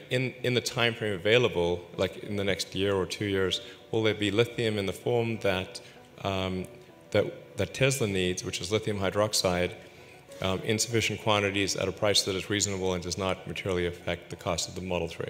like in the time frame available, like in the next year or 2 years, will there be lithium in the form that that Tesla needs, which is lithium hydroxide, in sufficient quantities at a price that is reasonable and does not materially affect the cost of the Model 3?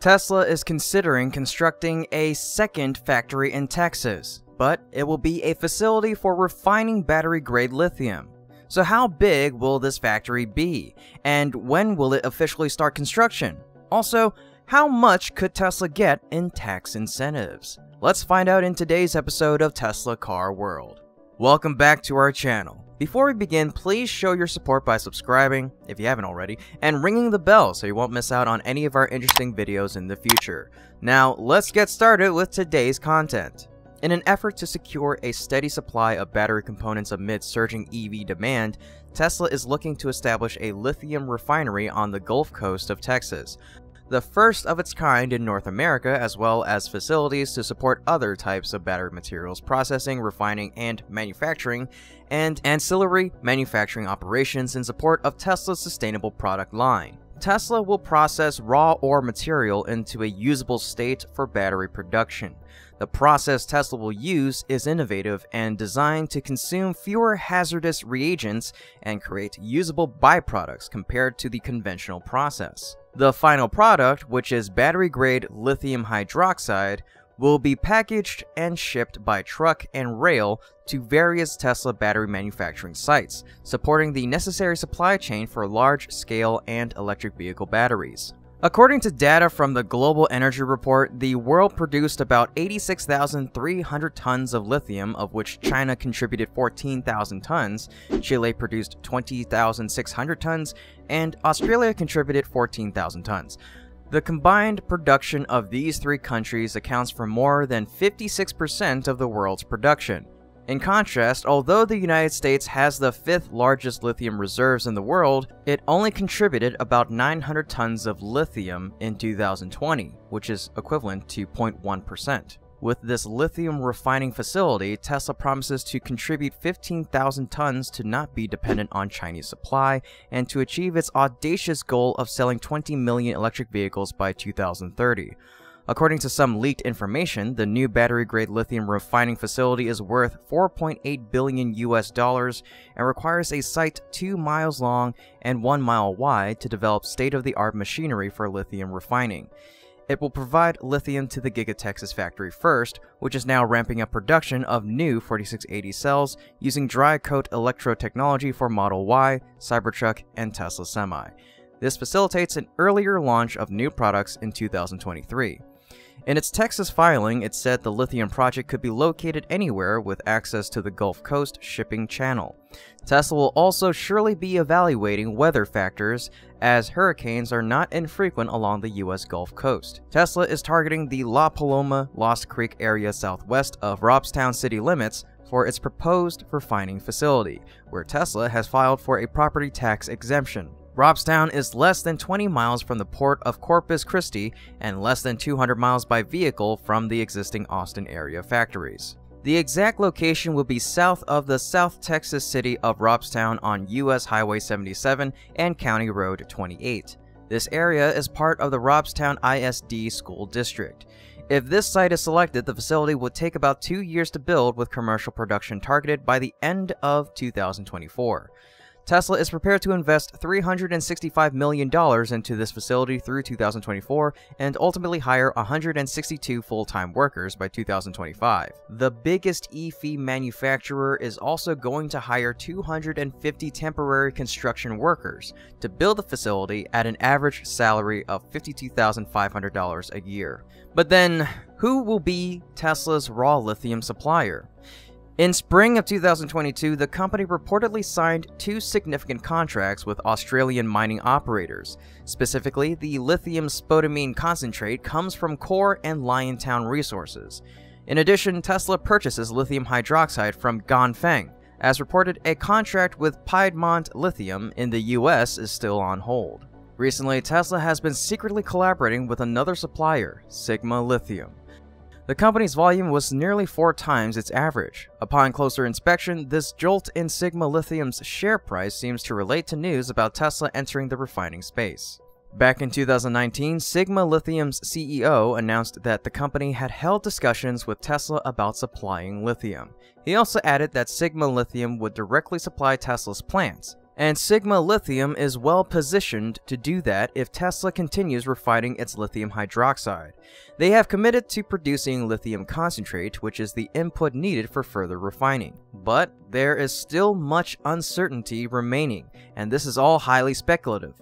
Tesla is considering constructing a second factory in Texas, but it will be a facility for refining battery-grade lithium. So how big will this factory be, and when will it officially start construction? Also, how much could Tesla get in tax incentives? Let's find out in today's episode of Tesla Car World. Welcome back to our channel. Before we begin, please show your support by subscribing, if you haven't already, and ringing the bell so you won't miss out on any of our interesting videos in the future. Now, let's get started with today's content. In an effort to secure a steady supply of battery components amid surging EV demand, Tesla is looking to establish a lithium refinery on the Gulf Coast of Texas, the first of its kind in North America, as well as facilities to support other types of battery materials processing, refining, and manufacturing, and ancillary manufacturing operations in support of Tesla's sustainable product line. Tesla will process raw ore material into a usable state for battery production. The process Tesla will use is innovative and designed to consume fewer hazardous reagents and create usable byproducts compared to the conventional process. The final product, which is battery-grade lithium hydroxide, will be packaged and shipped by truck and rail to various Tesla battery manufacturing sites, supporting the necessary supply chain for large-scale and electric vehicle batteries. According to data from the Global Energy Report, the world produced about 86,300 tons of lithium, of which China contributed 14,000 tons, Chile produced 20,600 tons, and Australia contributed 14,000 tons. The combined production of these three countries accounts for more than 56% of the world's production. In contrast, although the United States has the 5th largest lithium reserves in the world, it only contributed about 900 tons of lithium in 2020, which is equivalent to 0.1%. With this lithium refining facility, Tesla promises to contribute 15,000 tons to not be dependent on Chinese supply and to achieve its audacious goal of selling 20 million electric vehicles by 2030. According to some leaked information, the new battery-grade lithium refining facility is worth $4.8 billion and requires a site 2 miles long and 1 mile wide to develop state-of-the-art machinery for lithium refining. It will provide lithium to the Giga Texas factory first, which is now ramping up production of new 4680 cells using dry-coat electrode technology for Model Y, Cybertruck, and Tesla Semi. This facilitates an earlier launch of new products in 2023. In its Texas filing, it said the lithium project could be located anywhere with access to the Gulf Coast shipping channel. Tesla will also surely be evaluating weather factors, as hurricanes are not infrequent along the U.S. Gulf Coast. Tesla is targeting the La Paloma, Lost Creek area southwest of Robstown city limits for its proposed refining facility, where Tesla has filed for a property tax exemption. Robstown is less than 20 miles from the port of Corpus Christi and less than 200 miles by vehicle from the existing Austin area factories. The exact location will be south of the South Texas city of Robstown on US Highway 77 and County Road 28. This area is part of the Robstown ISD School District. If this site is selected, the facility will take about 2 years to build, with commercial production targeted by the end of 2024. Tesla is prepared to invest $365 million into this facility through 2024 and ultimately hire 162 full-time workers by 2025. The biggest EV manufacturer is also going to hire 250 temporary construction workers to build the facility at an average salary of $52,500 a year. But then, who will be Tesla's raw lithium supplier? In spring of 2022, the company reportedly signed 2 significant contracts with Australian mining operators. Specifically, the lithium spodumene concentrate comes from Core and Liontown Resources. In addition, Tesla purchases lithium hydroxide from Ganfeng. As reported, a contract with Piedmont Lithium in the US is still on hold. Recently, Tesla has been secretly collaborating with another supplier, Sigma Lithium. The company's volume was nearly 4 times its average. Upon closer inspection, this jolt in Sigma Lithium's share price seems to relate to news about Tesla entering the refining space. Back in 2019, Sigma Lithium's CEO announced that the company had held discussions with Tesla about supplying lithium. He also added that Sigma Lithium would directly supply Tesla's plants, and Sigma Lithium is well positioned to do that if Tesla continues refining its lithium hydroxide. They have committed to producing lithium concentrate, which is the input needed for further refining. But there is still much uncertainty remaining, and this is all highly speculative.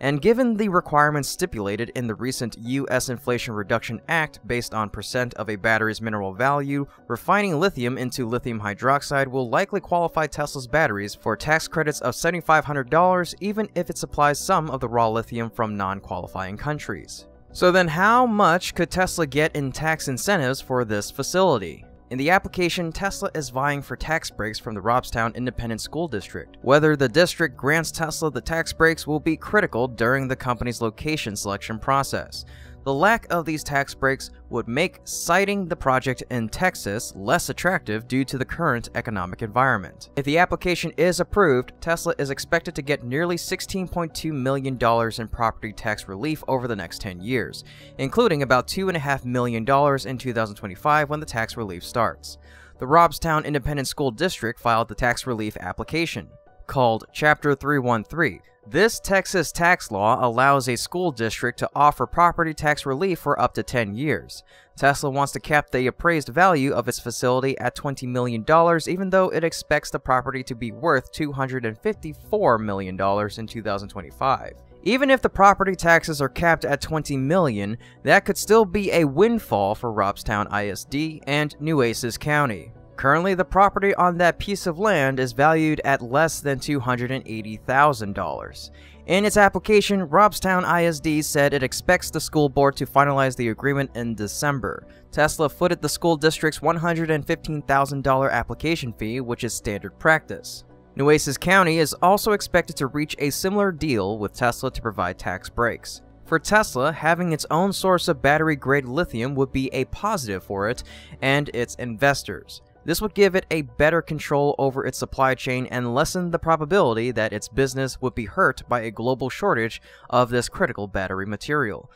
And given the requirements stipulated in the recent U.S. Inflation Reduction Act based on percent of a battery's mineral value, refining lithium into lithium hydroxide will likely qualify Tesla's batteries for tax credits of $7,500 even if it supplies some of the raw lithium from non-qualifying countries. So then how much could Tesla get in tax incentives for this facility? In the application, Tesla is vying for tax breaks from the Robstown Independent School District. Whether the district grants Tesla the tax breaks will be critical during the company's location selection process. The lack of these tax breaks would make siting the project in Texas less attractive due to the current economic environment. If the application is approved, Tesla is expected to get nearly $16.2 million in property tax relief over the next 10 years, including about $2.5 million in 2025 when the tax relief starts. The Robstown Independent School District filed the tax relief application, called Chapter 313. This Texas tax law allows a school district to offer property tax relief for up to 10 years. Tesla wants to cap the appraised value of its facility at $20 million, even though it expects the property to be worth $254 million in 2025. Even if the property taxes are capped at $20 million, that could still be a windfall for Robstown ISD and Nueces County. Currently, the property on that piece of land is valued at less than $280,000. In its application, Robstown ISD said it expects the school board to finalize the agreement in December. Tesla footed the school district's $115,000 application fee, which is standard practice. Nueces County is also expected to reach a similar deal with Tesla to provide tax breaks. For Tesla, having its own source of battery-grade lithium would be a positive for it and its investors. This would give it a better control over its supply chain and lessen the probability that its business would be hurt by a global shortage of this critical battery material.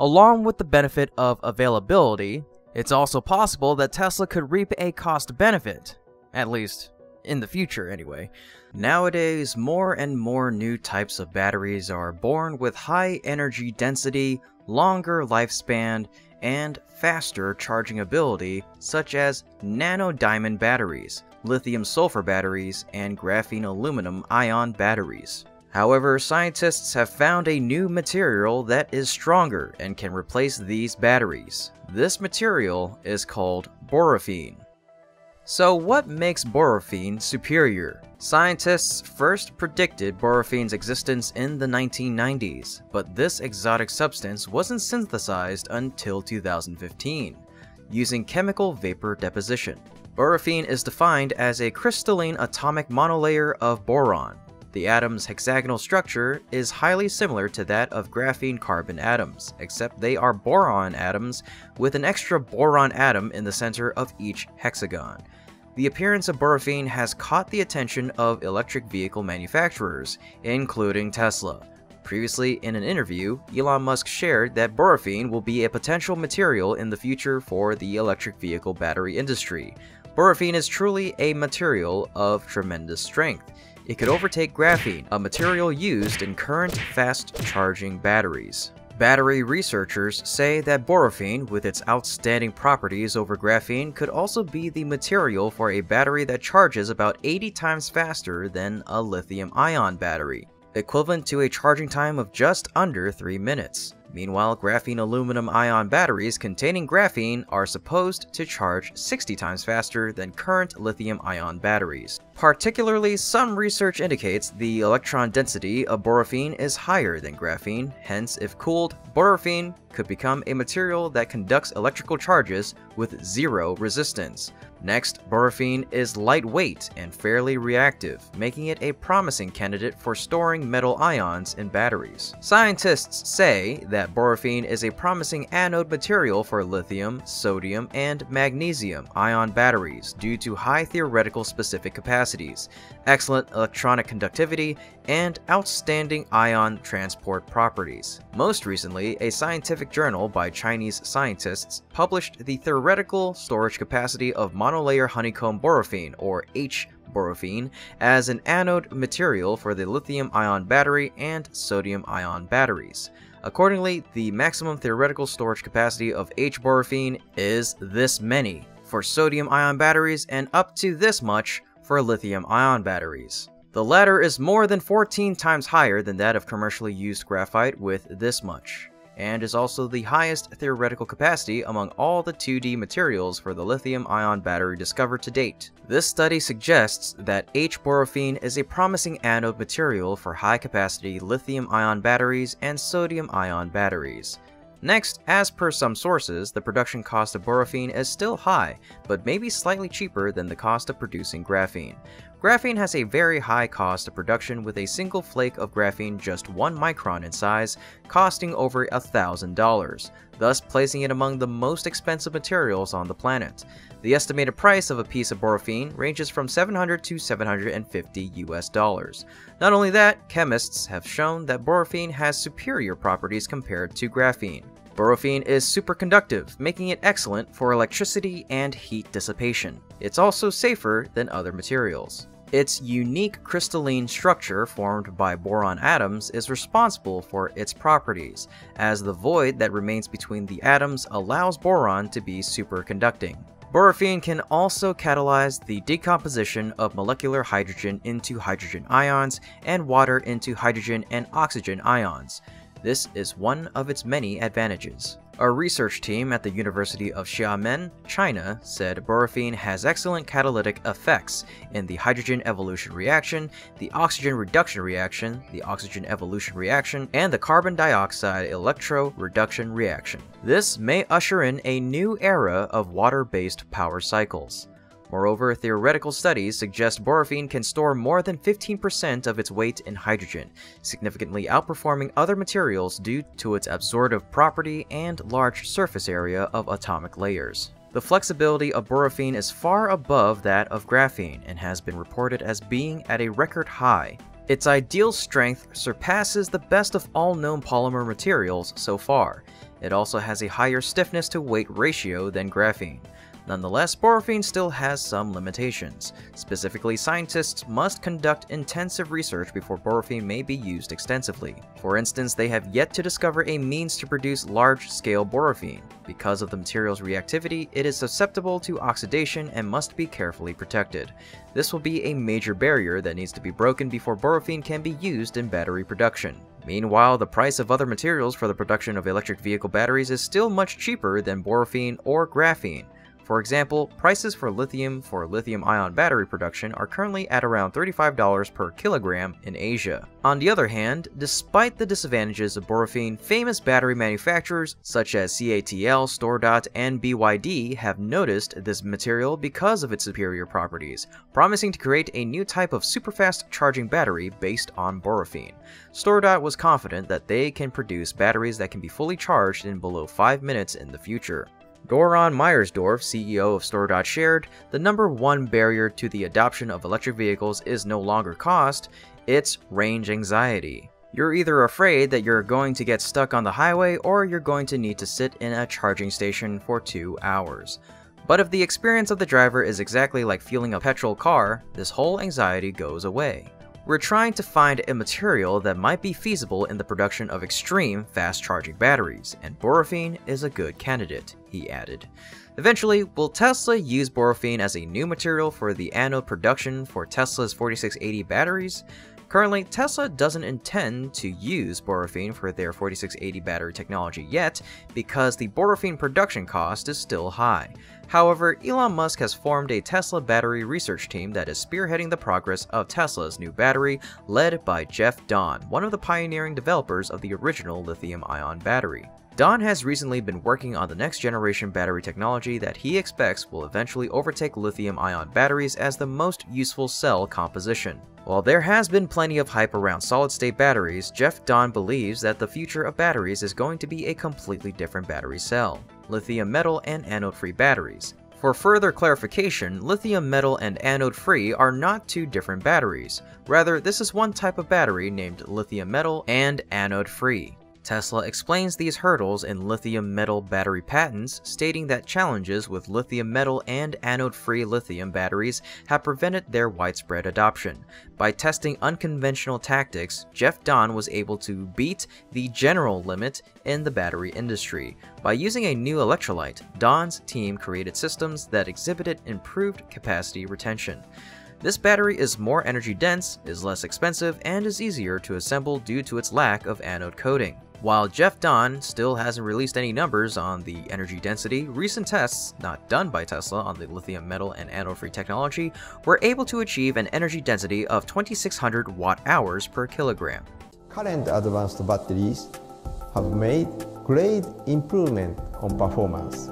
Along with the benefit of availability, it's also possible that Tesla could reap a cost benefit, at least in the future anyway. Nowadays, more and more new types of batteries are born with high energy density, longer lifespan, and faster charging ability, such as nano-diamond batteries, lithium-sulfur batteries, and graphene-aluminum-ion batteries. However, scientists have found a new material that is stronger and can replace these batteries. This material is called boraphene. So what makes boraphene superior? Scientists first predicted boraphene's existence in the 1990s, but this exotic substance wasn't synthesized until 2015, using chemical vapor deposition. Boraphene is defined as a crystalline atomic monolayer of boron. The atom's hexagonal structure is highly similar to that of graphene carbon atoms, except they are boron atoms with an extra boron atom in the center of each hexagon. The appearance of boraphene has caught the attention of electric vehicle manufacturers, including Tesla. Previously, in an interview, Elon Musk shared that boraphene will be a potential material in the future for the electric vehicle battery industry. Boraphene is truly a material of tremendous strength. It could overtake graphene, a material used in current fast-charging batteries. Battery researchers say that boraphene, with its outstanding properties over graphene, could also be the material for a battery that charges about 80 times faster than a lithium-ion battery, equivalent to a charging time of just under 3 minutes. Meanwhile, graphene aluminum-ion batteries containing graphene are supposed to charge 60 times faster than current lithium-ion batteries. Particularly, some research indicates the electron density of boraphene is higher than graphene, hence if cooled, boraphene could become a material that conducts electrical charges with zero resistance. Next, boraphene is lightweight and fairly reactive, making it a promising candidate for storing metal ions in batteries. Scientists say that that borphene is a promising anode material for lithium, sodium, and magnesium ion batteries due to high theoretical specific capacities, excellent electronic conductivity, and outstanding ion transport properties. Most recently, a scientific journal by Chinese scientists published the theoretical storage capacity of monolayer honeycomb borphene, or H-borphene, as an anode material for the lithium-ion battery and sodium-ion batteries. Accordingly, the maximum theoretical storage capacity of H-borphene is this many for sodium-ion batteries and up to this much for lithium-ion batteries. The latter is more than 14 times higher than that of commercially used graphite with this much, and is also the highest theoretical capacity among all the 2D materials for the lithium-ion battery discovered to date. This study suggests that H-borphene is a promising anode material for high-capacity lithium-ion batteries and sodium-ion batteries. Next, as per some sources, the production cost of borphene is still high, but maybe slightly cheaper than the cost of producing graphene. Graphene has a very high cost of production, with a single flake of graphene just 1 micron in size costing over $1,000, thus placing it among the most expensive materials on the planet. The estimated price of a piece of borphene ranges from $700 to $750 US. Not only that, chemists have shown that borphene has superior properties compared to graphene. Borphene is superconductive, making it excellent for electricity and heat dissipation. It's also safer than other materials. Its unique crystalline structure formed by boron atoms is responsible for its properties, as the void that remains between the atoms allows boron to be superconducting. Borphene can also catalyze the decomposition of molecular hydrogen into hydrogen ions and water into hydrogen and oxygen ions. This is one of its many advantages. A research team at the University of Xiamen, China, said borphene has excellent catalytic effects in the hydrogen evolution reaction, the oxygen reduction reaction, the oxygen evolution reaction, and the carbon dioxide electro-reduction reaction. This may usher in a new era of water-based power cycles. Moreover, theoretical studies suggest borphene can store more than 15% of its weight in hydrogen, significantly outperforming other materials due to its absorptive property and large surface area of atomic layers. The flexibility of borphene is far above that of graphene and has been reported as being at a record high. Its ideal strength surpasses the best of all known polymer materials so far. It also has a higher stiffness-to-weight ratio than graphene. Nonetheless, borphene still has some limitations. Specifically, scientists must conduct intensive research before borphene may be used extensively. For instance, they have yet to discover a means to produce large-scale borphene. Because of the material's reactivity, it is susceptible to oxidation and must be carefully protected. This will be a major barrier that needs to be broken before borphene can be used in battery production. Meanwhile, the price of other materials for the production of electric vehicle batteries is still much cheaper than borphene or graphene. For example, prices for lithium-ion battery production are currently at around $35 per kilogram in Asia. On the other hand, despite the disadvantages of borphene, famous battery manufacturers such as CATL, StoreDot, and BYD have noticed this material because of its superior properties, promising to create a new type of superfast charging battery based on borphene. StoreDot was confident that they can produce batteries that can be fully charged in below 5 minutes in the future. Doron Myersdorf, CEO of StoreDot, shared, "The #1 barrier to the adoption of electric vehicles is no longer cost, it's range anxiety. You're either afraid that you're going to get stuck on the highway or you're going to need to sit in a charging station for 2 hours. But if the experience of the driver is exactly like fueling a petrol car, this whole anxiety goes away. We're trying to find a material that might be feasible in the production of extreme fast-charging batteries, and borphene is a good candidate," he added. Eventually, will Tesla use borphene as a new material for the anode production for Tesla's 4680 batteries? Currently, Tesla doesn't intend to use borphene for their 4680 battery technology yet, because the borphene production cost is still high. However, Elon Musk has formed a Tesla battery research team that is spearheading the progress of Tesla's new battery, led by Jeff Dahn, one of the pioneering developers of the original lithium-ion battery. Dahn has recently been working on the next-generation battery technology that he expects will eventually overtake lithium-ion batteries as the most useful cell composition. While there has been plenty of hype around solid-state batteries, Jeff Dahn believes that the future of batteries is going to be a completely different battery cell, lithium metal and anode-free batteries. For further clarification, lithium metal and anode-free are not two different batteries. Rather, this is one type of battery named lithium metal and anode-free. Tesla explains these hurdles in lithium metal battery patents, stating that challenges with lithium metal and anode-free lithium batteries have prevented their widespread adoption. By testing unconventional tactics, Jeff Dahn was able to beat the general limit in the battery industry. By using a new electrolyte, Dahn's team created systems that exhibited improved capacity retention. This battery is more energy dense, is less expensive, and is easier to assemble due to its lack of anode coating. While Jeff Dahn still hasn't released any numbers on the energy density, recent tests not done by Tesla on the lithium metal and anode-free technology were able to achieve an energy density of 2600 watt-hours per kilogram. Current advanced batteries have made great improvement on performance,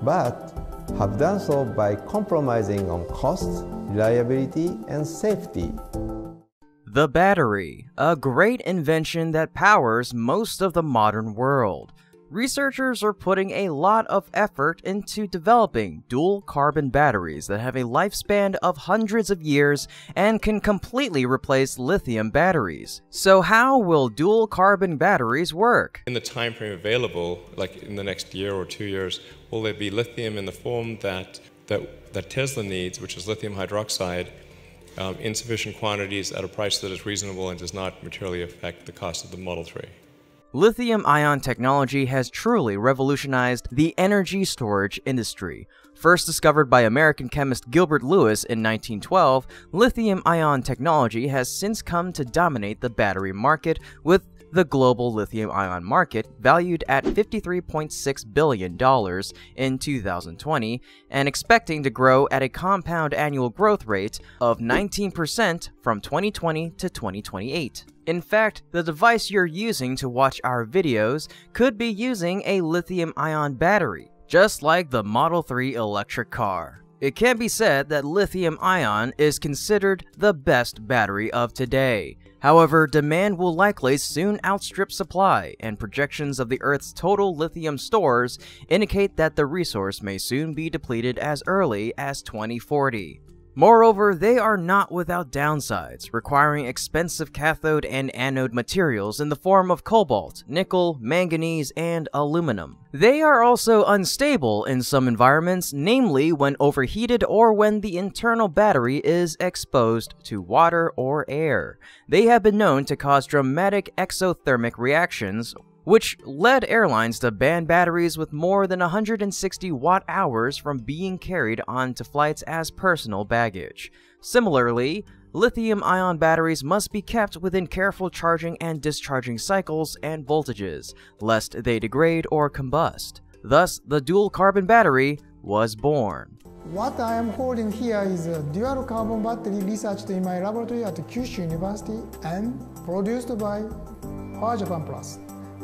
but have done so by compromising on cost, reliability, and safety. The battery, a great invention that powers most of the modern world. Researchers are putting a lot of effort into developing dual carbon batteries that have a lifespan of hundreds of years and can completely replace lithium batteries. So how will dual carbon batteries work? In the time frame available, like in the next year or 2 years, will there be lithium in the form that Tesla needs, which is lithium hydroxide, in sufficient quantities at a price that is reasonable and does not materially affect the cost of the Model 3? Lithium-ion technology has truly revolutionized the energy storage industry. First discovered by American chemist Gilbert Lewis in 1912, lithium-ion technology has since come to dominate the battery market, with the global lithium-ion market valued at $53.6 billion in 2020 and expecting to grow at a compound annual growth rate of 19% from 2020 to 2028. In fact, the device you're using to watch our videos could be using a lithium-ion battery, just like the Model 3 electric car. It can be said that lithium-ion is considered the best battery of today. However, demand will likely soon outstrip supply, and projections of the Earth's total lithium stores indicate that the resource may soon be depleted as early as 2040. Moreover, they are not without downsides, requiring expensive cathode and anode materials in the form of cobalt, nickel, manganese, and aluminum. They are also unstable in some environments, namely when overheated or when the internal battery is exposed to water or air. They have been known to cause dramatic exothermic reactions, which led airlines to ban batteries with more than 160 watt-hours from being carried onto flights as personal baggage. Similarly, lithium-ion batteries must be kept within careful charging and discharging cycles and voltages, lest they degrade or combust. Thus, the dual-carbon battery was born. What I am holding here is a dual-carbon battery researched in my laboratory at Kyushu University and produced by Power Japan Plus.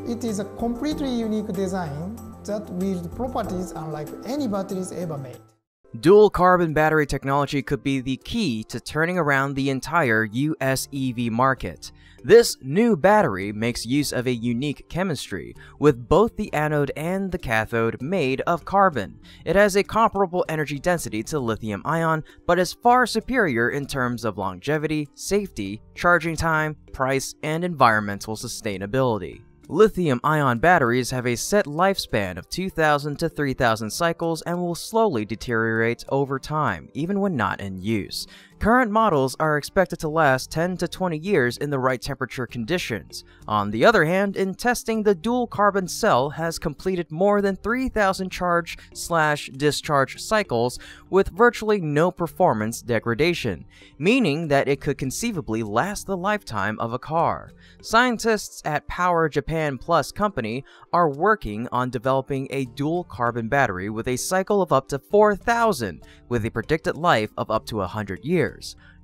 It is a completely unique design that wields properties unlike any batteries ever made. Dual carbon battery technology could be the key to turning around the entire US EV market. This new battery makes use of a unique chemistry, with both the anode and the cathode made of carbon. It has a comparable energy density to lithium ion, but is far superior in terms of longevity, safety, charging time, price, and environmental sustainability. Lithium-ion batteries have a set lifespan of 2,000 to 3,000 cycles and will slowly deteriorate over time, even when not in use. Current models are expected to last 10 to 20 years in the right temperature conditions. On the other hand, in testing, the dual-carbon cell has completed more than 3,000 charge/discharge cycles with virtually no performance degradation, meaning that it could conceivably last the lifetime of a car. Scientists at Power Japan Plus company are working on developing a dual-carbon battery with a cycle of up to 4,000, with a predicted life of up to 100 years.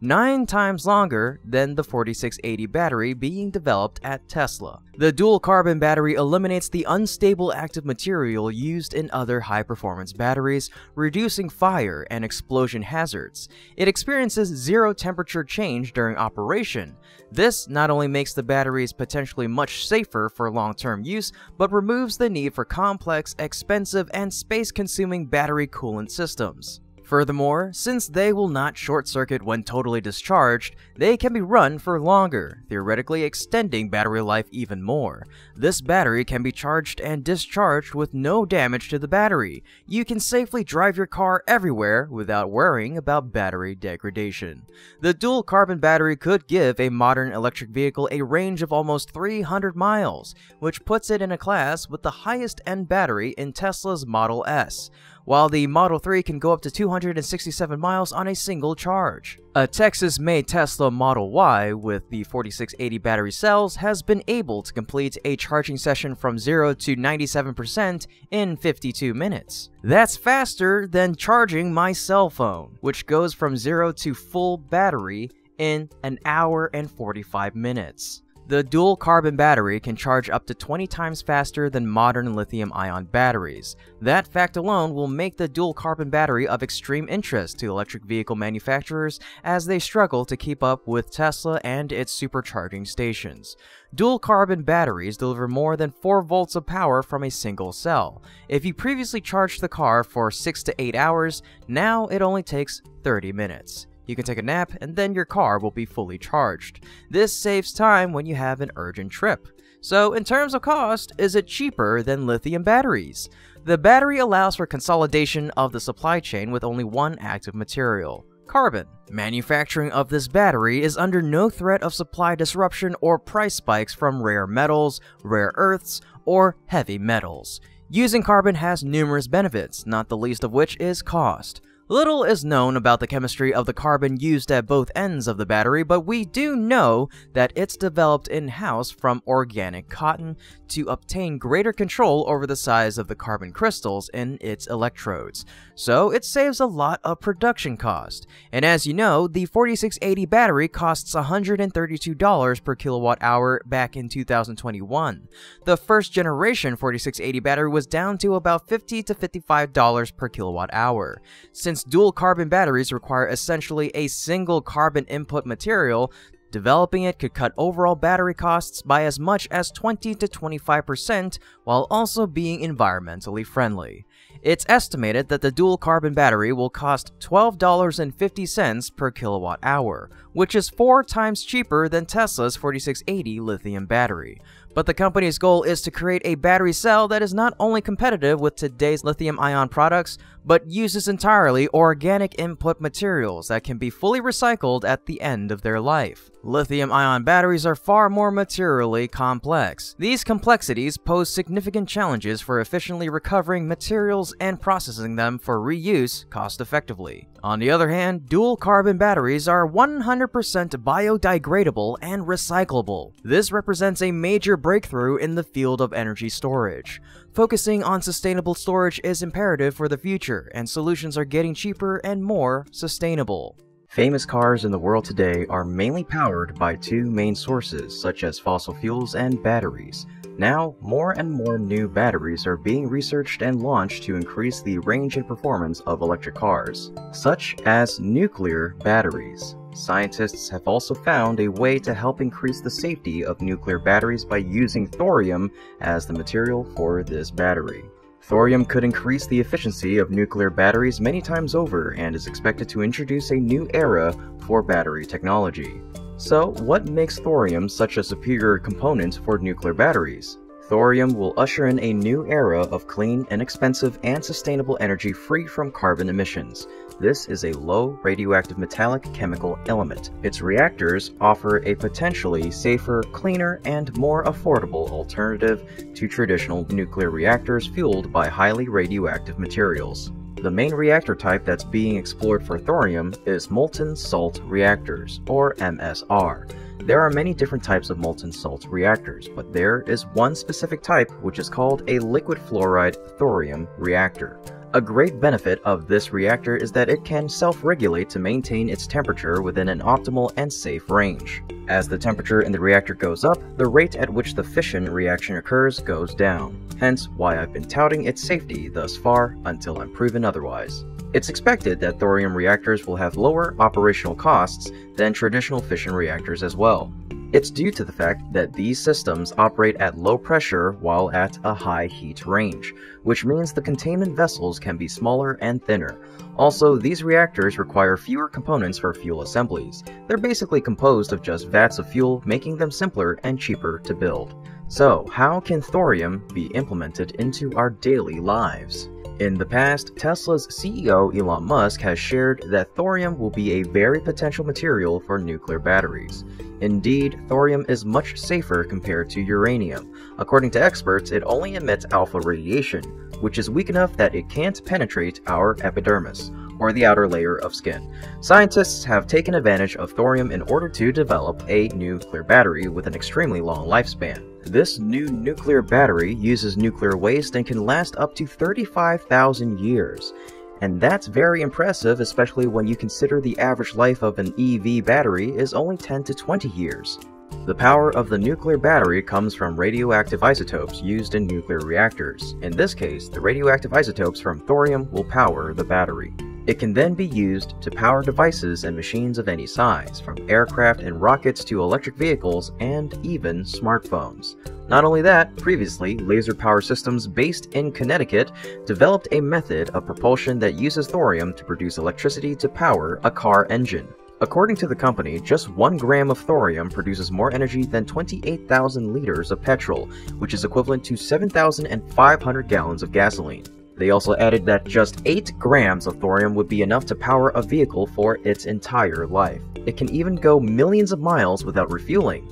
9 times longer than the 4680 battery being developed at Tesla. The dual-carbon battery eliminates the unstable active material used in other high-performance batteries, reducing fire and explosion hazards. It experiences zero temperature change during operation. This not only makes the batteries potentially much safer for long-term use, but removes the need for complex, expensive, and space-consuming battery coolant systems. Furthermore, since they will not short-circuit when totally discharged, they can be run for longer, theoretically extending battery life even more. This battery can be charged and discharged with no damage to the battery. You can safely drive your car everywhere without worrying about battery degradation. The dual-carbon battery could give a modern electric vehicle a range of almost 300 miles, which puts it in a class with the highest-end battery in Tesla's Model S, while the Model 3 can go up to 267 miles on a single charge. A Texas-made Tesla Model Y with the 4680 battery cells has been able to complete a charging session from 0 to 97% in 52 minutes. That's faster than charging my cell phone, which goes from 0 to full battery in an hour and 45 minutes. The dual-carbon battery can charge up to 20 times faster than modern lithium-ion batteries. That fact alone will make the dual-carbon battery of extreme interest to electric vehicle manufacturers as they struggle to keep up with Tesla and its supercharging stations. Dual-carbon batteries deliver more than 4 volts of power from a single cell. If you previously charged the car for 6 to 8 hours, now it only takes 30 minutes. You can take a nap, and then your car will be fully charged. This saves time when you have an urgent trip. So, in terms of cost, is it cheaper than lithium batteries? The battery allows for consolidation of the supply chain with only one active material: carbon. Manufacturing of this battery is under no threat of supply disruption or price spikes from rare metals, rare earths, or heavy metals. Using carbon has numerous benefits, not the least of which is cost. Little is known about the chemistry of the carbon used at both ends of the battery, but we do know that it's developed in-house from organic cotton to obtain greater control over the size of the carbon crystals in its electrodes. So it saves a lot of production cost. And as you know, the 4680 battery costs $132 per kilowatt hour back in 2021. The first generation 4680 battery was down to about $50 to $55 per kilowatt hour. Since dual carbon batteries require essentially a single carbon input material, developing it could cut overall battery costs by as much as 20 to 25% while also being environmentally friendly. It's estimated that the dual carbon battery will cost $12.50 per kilowatt hour, which is 4 times cheaper than Tesla's 4680 lithium battery. But the company's goal is to create a battery cell that is not only competitive with today's lithium-ion products, but uses entirely organic input materials that can be fully recycled at the end of their life. Lithium-ion batteries are far more materially complex. These complexities pose significant challenges for efficiently recovering materials and processing them for reuse cost-effectively. On the other hand, dual-carbon batteries are 100% biodegradable and recyclable. This represents a major breakthrough in the field of energy storage. Focusing on sustainable storage is imperative for the future, and solutions are getting cheaper and more sustainable. Famous cars in the world today are mainly powered by 2 main sources, such as fossil fuels and batteries. Now, more and more new batteries are being researched and launched to increase the range and performance of electric cars, such as nuclear batteries. Scientists have also found a way to help increase the safety of nuclear batteries by using thorium as the material for this battery. Thorium could increase the efficiency of nuclear batteries many times over and is expected to introduce a new era for battery technology. So, what makes thorium such a superior component for nuclear batteries? Thorium will usher in a new era of clean, inexpensive, and sustainable energy free from carbon emissions. This is a low radioactive metallic chemical element. Its reactors offer a potentially safer, cleaner, and more affordable alternative to traditional nuclear reactors fueled by highly radioactive materials. The main reactor type that's being explored for thorium is molten salt reactors, or MSR. There are many different types of molten salt reactors, but there is one specific type which is called a liquid fluoride thorium reactor. A great benefit of this reactor is that it can self-regulate to maintain its temperature within an optimal and safe range. As the temperature in the reactor goes up, the rate at which the fission reaction occurs goes down, hence why I've been touting its safety thus far until I'm proven otherwise. It's expected that thorium reactors will have lower operational costs than traditional fission reactors as well. It's due to the fact that these systems operate at low pressure while at a high heat range, which means the containment vessels can be smaller and thinner. Also, these reactors require fewer components for fuel assemblies. They're basically composed of just vats of fuel, making them simpler and cheaper to build. So, how can thorium be implemented into our daily lives? In the past, Tesla's CEO Elon Musk has shared that thorium will be a very potential material for nuclear batteries. Indeed, thorium is much safer compared to uranium. According to experts, it only emits alpha radiation, which is weak enough that it can't penetrate our epidermis, or the outer layer of skin. Scientists have taken advantage of thorium in order to develop a nuclear battery with an extremely long lifespan. This new nuclear battery uses nuclear waste and can last up to 35,000 years. And that's very impressive, especially when you consider the average life of an EV battery is only 10 to 20 years. The power of the nuclear battery comes from radioactive isotopes used in nuclear reactors. In this case, the radioactive isotopes from thorium will power the battery. It can then be used to power devices and machines of any size, from aircraft and rockets to electric vehicles and even smartphones. Not only that, previously, Laser Power Systems based in Connecticut developed a method of propulsion that uses thorium to produce electricity to power a car engine. According to the company, just 1 gram of thorium produces more energy than 28,000 liters of petrol, which is equivalent to 7,500 gallons of gasoline. They also added that just 8 grams of thorium would be enough to power a vehicle for its entire life. It can even go millions of miles without refueling.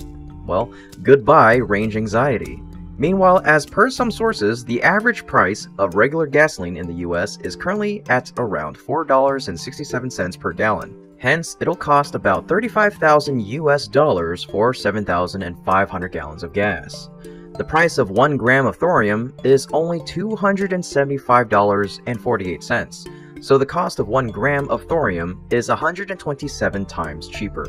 Well, goodbye range anxiety. Meanwhile, as per some sources, the average price of regular gasoline in the US is currently at around $4.67 per gallon. Hence, it'll cost about $35,000 for 7,500 gallons of gas. The price of 1 gram of thorium is only $275.48, so the cost of 1 gram of thorium is 127 times cheaper.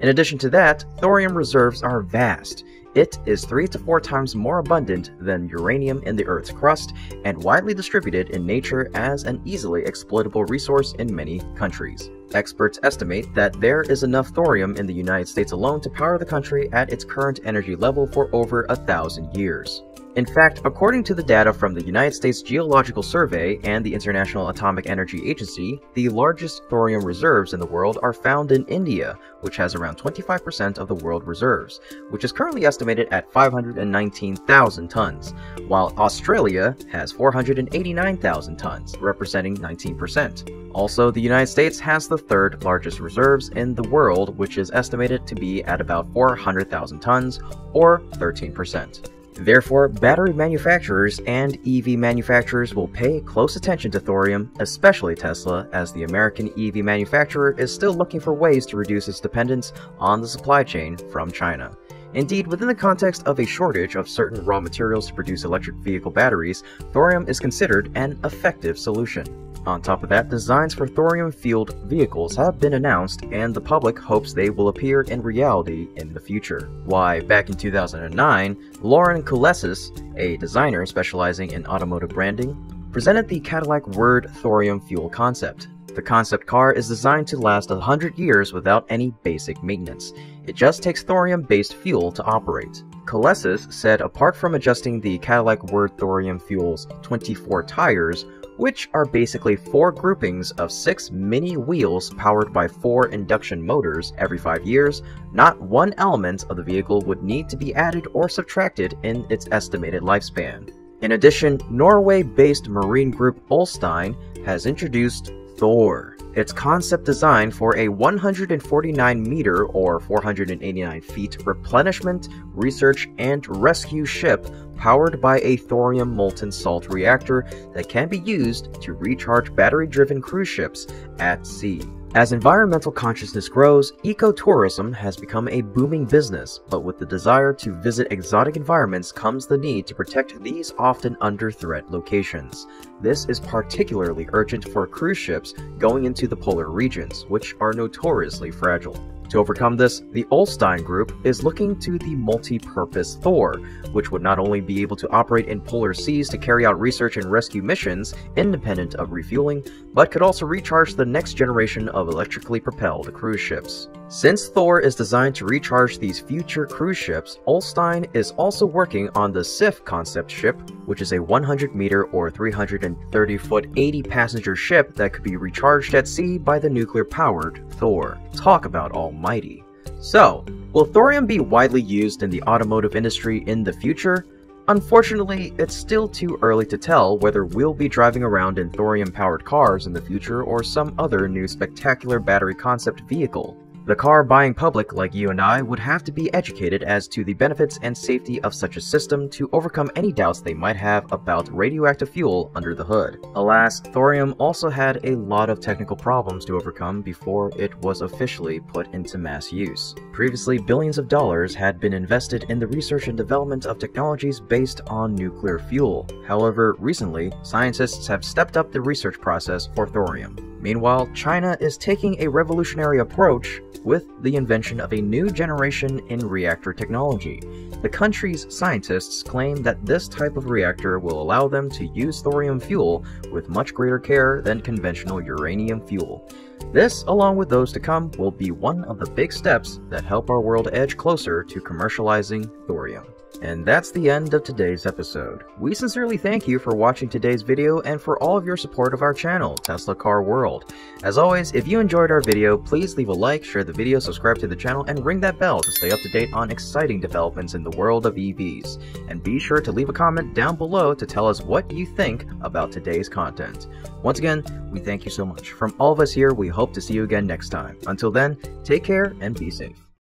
In addition to that, thorium reserves are vast. It is 3 to 4 times more abundant than uranium in the Earth's crust and widely distributed in nature as an easily exploitable resource in many countries. Experts estimate that there is enough thorium in the United States alone to power the country at its current energy level for over 1,000 years. In fact, according to the data from the United States Geological Survey and the International Atomic Energy Agency, the largest thorium reserves in the world are found in India, which has around 25% of the world reserves, which is currently estimated at 519,000 tons, while Australia has 489,000 tons, representing 19%. Also, the United States has the third largest reserves in the world, which is estimated to be at about 400,000 tons, or 13%. Therefore, battery manufacturers and EV manufacturers will pay close attention to thorium, especially Tesla, as the American EV manufacturer is still looking for ways to reduce its dependence on the supply chain from China. Indeed, within the context of a shortage of certain raw materials to produce electric vehicle batteries, thorium is considered an effective solution. On top of that, designs for thorium-fueled vehicles have been announced, and the public hopes they will appear in reality in the future. Why, back in 2009, Loren Kulesus, a designer specializing in automotive branding, presented the Cadillac World Thorium Fuel concept. The concept car is designed to last 100 years without any basic maintenance. It just takes thorium-based fuel to operate. Kulesus said apart from adjusting the Cadillac World Thorium Fuel's 24 tires, which are basically 4 groupings of 6 mini wheels powered by 4 induction motors every 5 years, not one element of the vehicle would need to be added or subtracted in its estimated lifespan. In addition, Norway-based marine group Ulstein has introduced Thor. Its concept design for a 149-meter or 489 feet replenishment, research, and rescue ship powered by a thorium molten salt reactor that can be used to recharge battery-driven cruise ships at sea. As environmental consciousness grows, ecotourism has become a booming business, but with the desire to visit exotic environments comes the need to protect these often under threat locations. This is particularly urgent for cruise ships going into the polar regions, which are notoriously fragile. To overcome this, the Ulstein Group is looking to the multi-purpose Thor, which would not only be able to operate in polar seas to carry out research and rescue missions independent of refueling, but could also recharge the next generation of electrically propelled cruise ships. Since Thor is designed to recharge these future cruise ships, Ulstein is also working on the SIF concept ship, which is a 100-meter or 330-foot 80-passenger ship that could be recharged at sea by the nuclear-powered Thor. Talk about almighty. So, will thorium be widely used in the automotive industry in the future? Unfortunately, it's still too early to tell whether we'll be driving around in thorium-powered cars in the future or some other new spectacular battery concept vehicle. The car-buying public like you and I would have to be educated as to the benefits and safety of such a system to overcome any doubts they might have about radioactive fuel under the hood. Alas, thorium also had a lot of technical problems to overcome before it was officially put into mass use. Previously, billions of dollars had been invested in the research and development of technologies based on nuclear fuel. However, recently, scientists have stepped up the research process for thorium. Meanwhile, China is taking a revolutionary approach with the invention of a new generation in reactor technology. The country's scientists claim that this type of reactor will allow them to use thorium fuel with much greater care than conventional uranium fuel. This, along with those to come, will be one of the big steps that help our world edge closer to commercializing thorium. And that's the end of today's episode. We sincerely thank you for watching today's video and for all of your support of our channel, Tesla Car World. As always, if you enjoyed our video, please leave a like, share the video, subscribe to the channel, and ring that bell to stay up to date on exciting developments in the world of EVs. And be sure to leave a comment down below to tell us what you think about today's content. Once again, we thank you so much. From all of us here, we hope to see you again next time. Until then, take care and be safe.